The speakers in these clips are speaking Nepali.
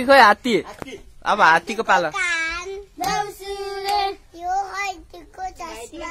हात्ती अब हात्ती को पालो यो हात्ती को चस्मा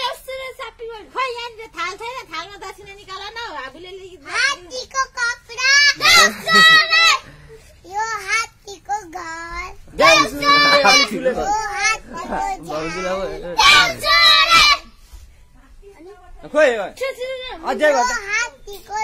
दसुरे सापी भल खोइ यान रे थाल छैन थालमा दसिना निकाल न आबुले हात्तीको कपडा दसुरे यो हात्तीको घर दसुरे ठुलो हो हात्तीको दसुरे खोइ अझै गर्दा हात्तीको